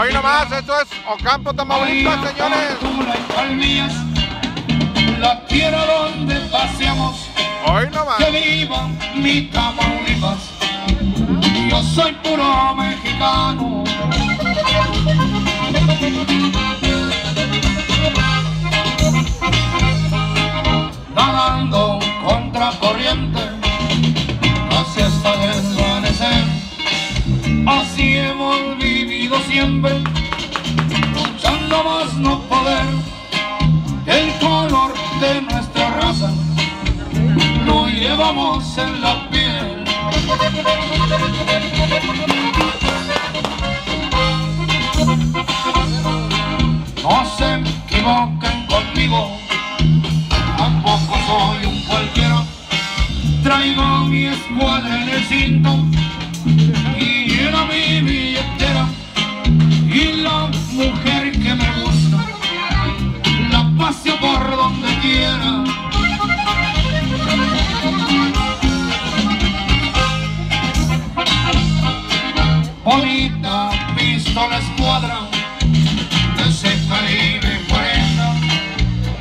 Hoy nomás, esto es Ocampo Tamaulipas, señores. La tierra donde paseamos. Hoy nomás. Que viva mi Tamaulipas. Yo soy puro mexicano. Nadando contra corriente, así hasta desvanecer. Así hemos vivido siempre, luchando más no poder. El color de nuestra raza lo llevamos en la piel. No se equivoquen conmigo, tampoco soy un cualquiera. Traigo mi escuadra en el cinto y lleno mi billetera. Y la mujer que me gusta la paseo por donde quiera. Bonita pistola escuadra de ese calibre 40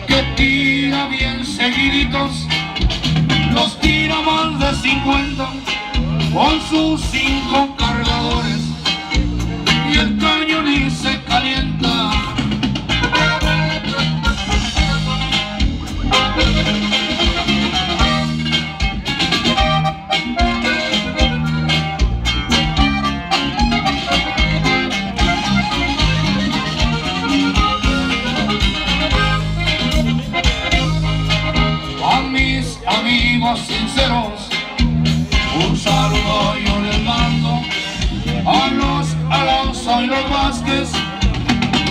que tira bien seguiditos, los tira más de 50 con sus 5 cargadores y el cañón y se calienta. Sinceros, un saludo yo les mando a los Alonso y los Vásquez,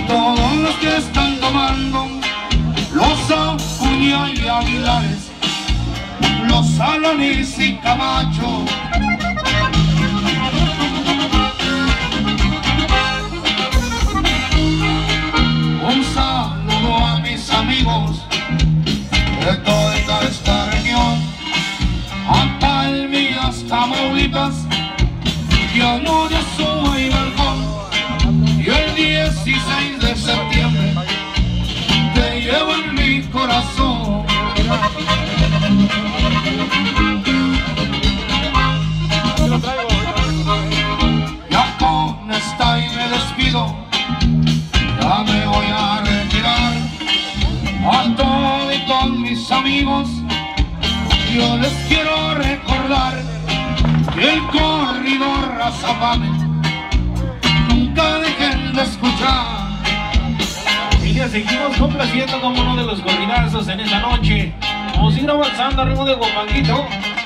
todos los que están tomando, los Apuñal y Avilares, los Alanis y Camacho. Un saludo a mis amigos de toda esta región. Tamaulipas, yo no ya soy balcón. Yo el 16 de septiembre te llevo en mi corazón. Ya con esta y me despido, ya me voy a retirar. A todos y con mis amigos yo les quiero recordar el corridor Raza Pame, nunca dejen de escuchar. Y ya seguimos complaciendo como uno de los corridazos en esta noche. Vamos a ir avanzando arriba de guapanguito.